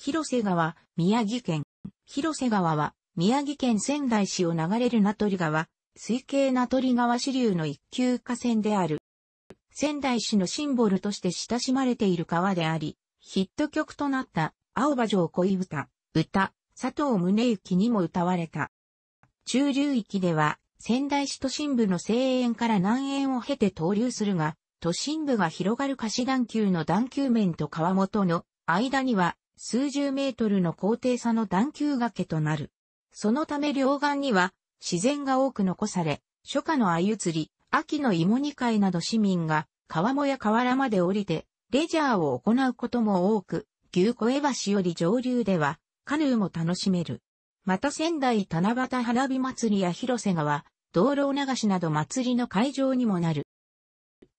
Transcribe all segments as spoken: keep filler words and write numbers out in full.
広瀬川、宮城県。広瀬川は、宮城県仙台市を流れる名取川、水系名取川支流の一級河川である。仙台市のシンボルとして親しまれている川であり、ヒット曲となった、青葉城恋歌、歌、佐藤宗行にも歌われた。中流域では、仙台市都心部の西縁から南縁を経て東流するが、都心部が広がる下段丘の段丘面と川本の間には、数十メートルの高低差の段丘崖となる。そのため両岸には、自然が多く残され、初夏の鮎釣り、秋の芋煮会など市民が川面や河原まで降りてレジャーを行うことも多く、牛越橋より上流ではカヌーも楽しめる。また仙台七夕花火祭りや広瀬川、灯籠流しなど祭りの会場にもなる。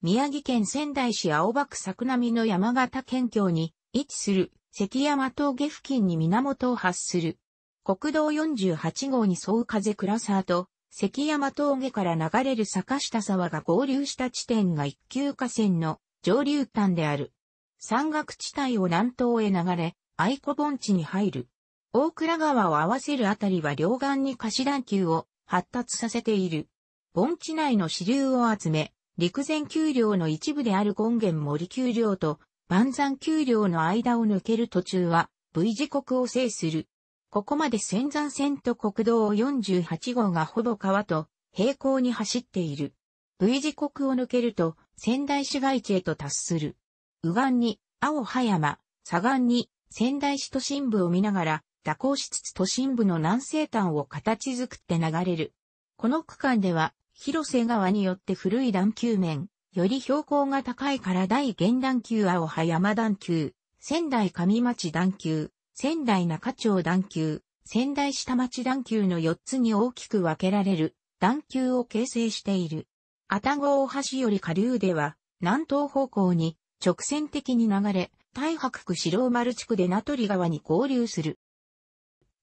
宮城県仙台市青葉区作並の山形県境に位置する関山峠付近に源を発する。国道よんじゅうはち号に沿う風倉沢と、関山峠から流れる坂下沢が合流した地点が一級河川の上流端である。山岳地帯を南東へ流れ、愛子盆地に入る。大倉川を合わせるあたりは両岸に下段丘を発達させている。盆地内の支流を集め、陸前丘陵の一部である権現森丘陵と万山丘陵の間を抜ける途中は ブイ 字谷を制する。ここまで仙山線と国道よんじゅうはち号がほぼ川と平行に走っている。ブイ 字谷を抜けると仙台市街地へと達する。右岸に青葉山、左岸に仙台市都心部を見ながら蛇行しつつ都心部の南西端を形作って流れる。この区間では広瀬川によって古い段丘面、より標高が高いから大源段丘青葉山段丘、仙台上町段丘、仙台中町段丘、仙台下町段丘のよっつに大きく分けられる段丘を形成している。愛宕大橋より下流では南東方向に直線的に流れ、太白区白丸地区で名取川に合流する。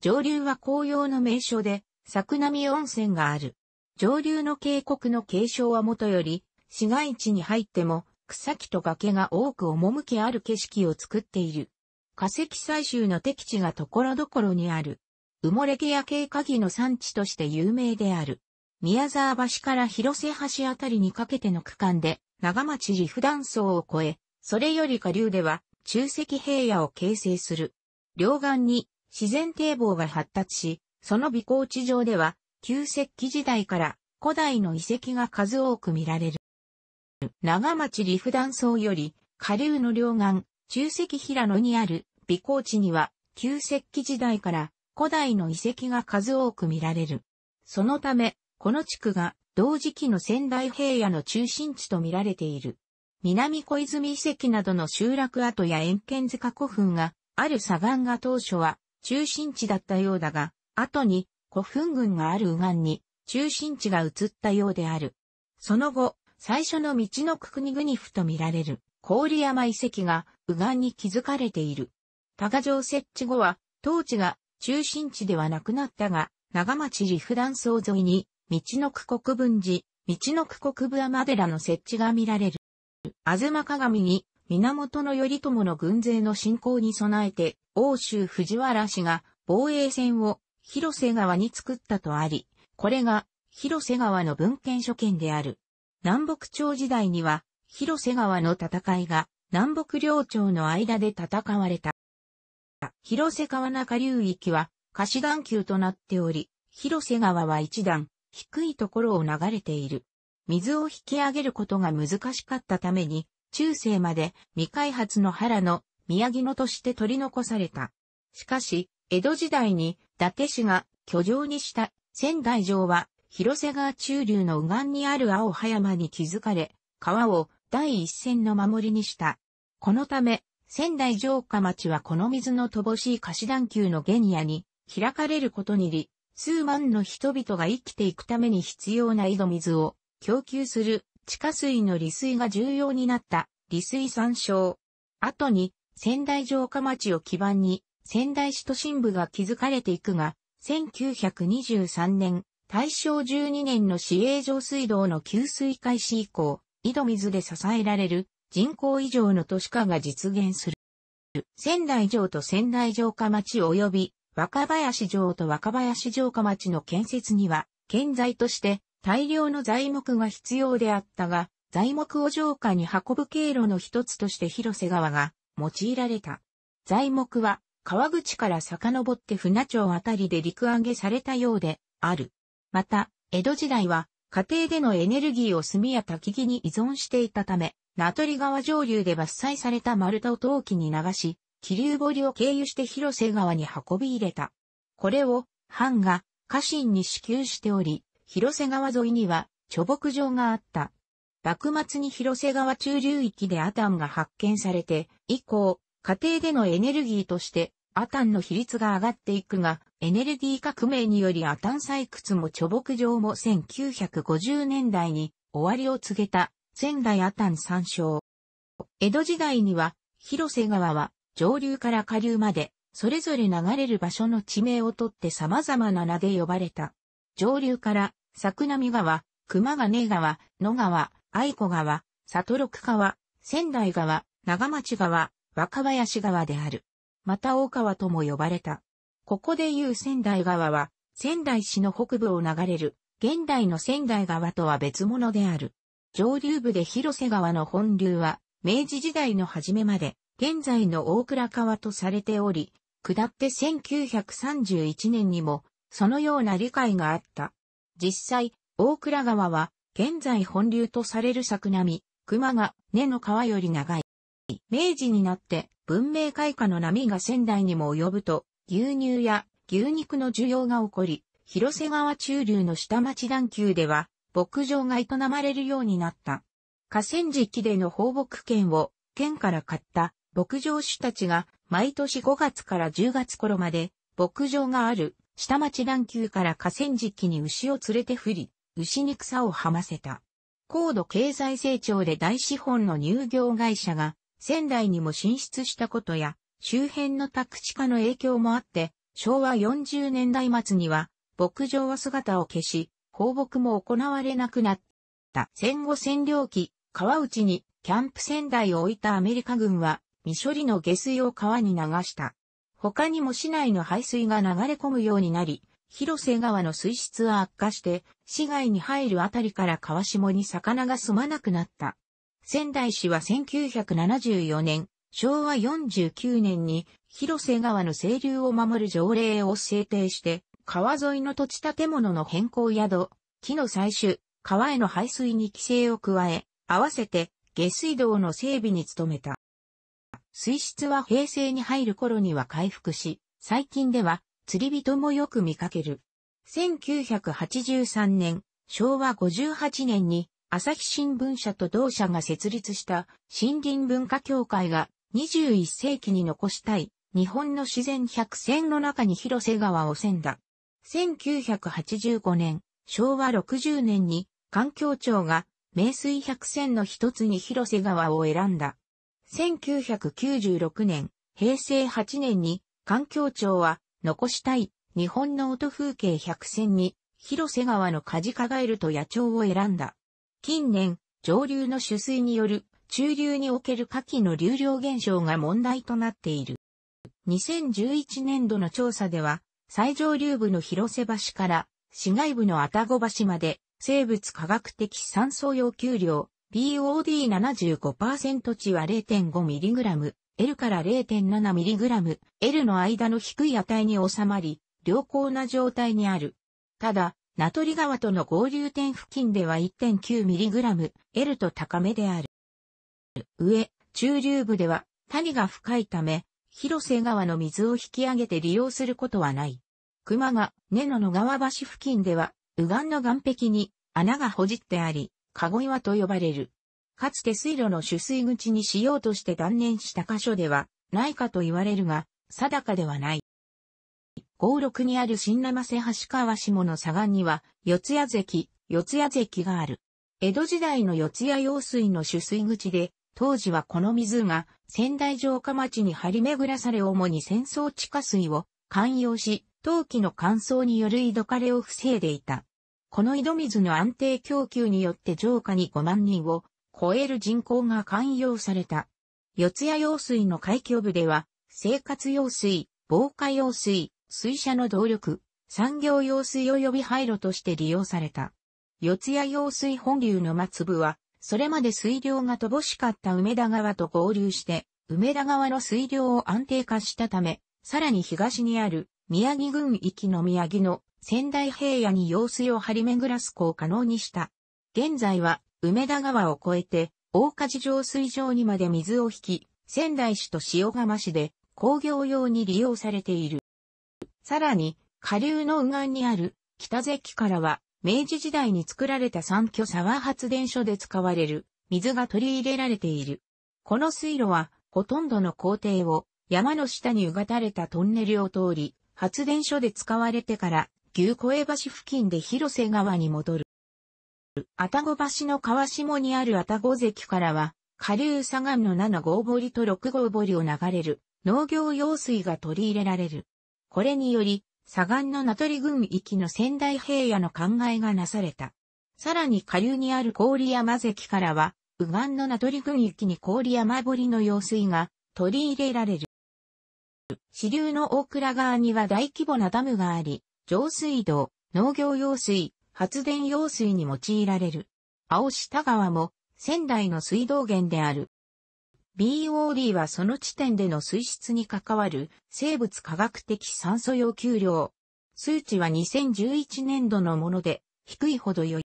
上流は紅葉の名所で作並温泉がある。上流の渓谷の継承はもとより市街地に入っても草木と崖が多く趣ある景色を作っている。化石採集の適地が所々にある。埋もれ木やケイカギの産地として有名である。宮沢橋から広瀬橋あたりにかけての区間で、長町里夫断層を越え、それより下流では中石平野を形成する。両岸に自然堤防が発達し、その備考地上では、旧石器時代から古代の遺跡が数多く見られる。長町里夫断層より下流の両岸、中石平野にある備考地には旧石器時代から古代の遺跡が数多く見られる。そのため、この地区が同時期の仙台平野の中心地と見られている。南小泉遺跡などの集落跡や遠見塚古墳がある左岸が当初は中心地だったようだが、後に古墳群がある右岸に中心地が移ったようである。その後、最初の道のく国々府と見られる郡山遺跡が右岸に築かれている。多賀城設置後は、当地が中心地ではなくなったが、長町里夫断層沿いに、道のく国分寺、道のく国分尼寺の設置が見られる。吾妻鏡に、源頼朝の軍勢の侵攻に備えて、奥州藤原氏が防衛線を広瀬川に作ったとあり、これが広瀬川の文献所見である。南北朝時代には、広瀬川の戦いが、南北両朝の間で戦われた。広瀬川中流域は下段丘となっており、広瀬川は一段低いところを流れている。水を引き上げることが難しかったために、中世まで未開発の原の宮城野として取り残された。しかし、江戸時代に伊達氏が居城にした仙台城は広瀬川中流の右岸にある青葉山に築かれ、川を第一線の守りにした。このため、仙台城下町はこの水の乏しい下段丘の原野に開かれることにより、数万の人々が生きていくために必要な井戸水を供給する地下水の利水が重要になった利水産省。後に仙台城下町を基盤に仙台市都心部が築かれていくが、せんきゅうひゃくにじゅうさんねん、大正じゅうにねんの市営上水道の給水開始以降、井戸水で支えられる人口以上の都市化が実現する。仙台城と仙台城下町及び若林城と若林城下町の建設には、建材として大量の材木が必要であったが、材木を城下に運ぶ経路の一つとして広瀬川が用いられた。材木は川口から遡って船町あたりで陸揚げされたようである。また、江戸時代は家庭でのエネルギーを炭や焚き木に依存していたため、名取川上流で伐採された丸太を陶器に流し、桐生堀を経由して広瀬川に運び入れた。これを藩が家臣に支給しており、広瀬川沿いには貯木場があった。幕末に広瀬川中流域でアタンが発見されて、以降、家庭でのエネルギーとしてアタンの比率が上がっていくが、エネルギー革命によりアタン採掘も貯木場もせんきゅうひゃくごじゅうねんだいに終わりを告げた仙台アタン参照。江戸時代には広瀬川は上流から下流まで、それぞれ流れる場所の地名をとって様々な名で呼ばれた。上流から、作並川、熊谷川、野川、愛子川、里六川、仙台川、長町川、若林川である。また大川とも呼ばれた。ここでいう仙台川は、仙台市の北部を流れる、現代の仙台川とは別物である。上流部で広瀬川の本流は、明治時代の初めまで、現在の大倉川とされており、下ってせんきゅうひゃくさんじゅういちねんにも、そのような理解があった。実際、大倉川は、現在本流とされる作並、熊谷の川より長い。明治になって、文明開化の波が仙台にも及ぶと、牛乳や牛肉の需要が起こり、広瀬川中流の下町段丘では、牧場が営まれるようになった。河川敷での放牧権を、県から買った牧場主たちが、毎年ごがつからじゅうがつ頃まで、牧場がある下町段丘から河川敷に牛を連れて振り、牛に草をはませた。高度経済成長で大資本の乳業会社が仙台にも進出したことや、周辺の宅地化の影響もあって、しょうわよんじゅうねんだいまつには牧場は姿を消し、放牧も行われなくなった。戦後占領期、川内にキャンプ仙台を置いたアメリカ軍は、未処理の下水を川に流した。他にも市内の排水が流れ込むようになり、広瀬川の水質は悪化して、市外に入るあたりから川下に魚が住まなくなった。仙台市はせんきゅうひゃくななじゅうよねん、しょうわよんじゅうきゅうねんに広瀬川の清流を守る条例を制定して、川沿いの土地建物の変更や土、木の採取、川への排水に規制を加え、合わせて下水道の整備に努めた。水質は平成に入る頃には回復し、最近では釣り人もよく見かける。せんきゅうひゃくはちじゅうさんねん、しょうわごじゅうはちねんに朝日新聞社と同社が設立した森林文化協会がにじゅういっせいきに残したい日本の自然百選の中に広瀬川を選んだ。せんきゅうひゃくはちじゅうごねん、しょうわろくじゅうねんに環境庁が名水百選の一つに広瀬川を選んだ。せんきゅうひゃくきゅうじゅうろくねん、へいせいはちねんに環境庁は残したい日本の音風景百選に広瀬川のカジカガエルと野鳥を選んだ。近年、上流の取水による中流における牡蠣の流量減少が問題となっている。にせんじゅういちねんどの調査では、最上流部の広瀬橋から市街部の愛宕橋まで生物科学的酸素要求量、ピーオーディーななじゅうごパーセント 値は れいてんごミリグラム、L から れいてんななミリグラム、L の間の低い値に収まり、良好な状態にある。ただ、名取川との合流点付近では いってんきゅうミリグラム、L と高めである。上、中流部では谷が深いため、広瀬川の水を引き上げて利用することはない。熊谷の野川橋付近では、右岸の岸壁に穴がほじってあり、籠岩と呼ばれる。かつて水路の取水口にしようとして断念した箇所ではないかと言われるが、定かではない。ごろくにある新生瀬橋川下の左岸には、四谷堰、四谷堰がある。江戸時代の四谷用水の取水口で、当時はこの水が仙台城下町に張り巡らされ主に戦争地下水を灌用し、陶器の乾燥による井戸枯れを防いでいた。この井戸水の安定供給によって城下にごまんにんを超える人口が灌用された。四谷用水の開渠部では生活用水、防火用水、水車の動力、産業用水及び廃炉として利用された。四谷用水本流の末部は、それまで水量が乏しかった梅田川と合流して、梅田川の水量を安定化したため、さらに東にある宮城郡域の宮城の仙台平野に用水を張り巡らすことを可能にした。現在は梅田川を越えて大梶浄水場にまで水を引き、仙台市と塩釜市で工業用に利用されている。さらに下流の右岸にある北堰からは明治時代に作られた三居沢発電所で使われる水が取り入れられている。この水路はほとんどの工程を山の下にうがたれたトンネルを通り、発電所で使われてから、牛越橋付近で広瀬川に戻る。愛宕橋の川下にある愛宕堰からは、下流左岸のなな号堀とろく号堀を流れる農業用水が取り入れられる。これにより、左岸の名取郡域の仙台平野の灌漑がなされた。さらに下流にある郡山堰からは、右岸の名取郡域に郡山堀の用水が取り入れられる。支流の大倉川には大規模なダムがあり、上水道、農業用水、発電用水に用いられる。青下川も仙台の水道源である。ビーオーディー はその地点での水質に関わる生物化学的酸素要求量。数値はにせんじゅういちねんどのもので低いほど良い。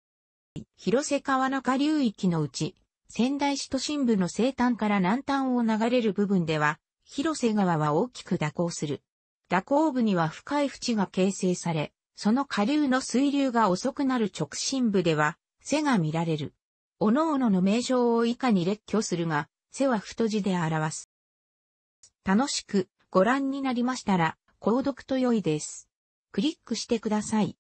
広瀬川の下流域のうち、仙台市都心部の西端から南端を流れる部分では、広瀬川は大きく蛇行する。蛇行部には深い淵が形成され、その下流の水流が遅くなる直進部では、瀬が見られる。各々の名称を以下に列挙するが、瀬は太字で表す。楽しくご覧になりましたら、購読と良いです。クリックしてください。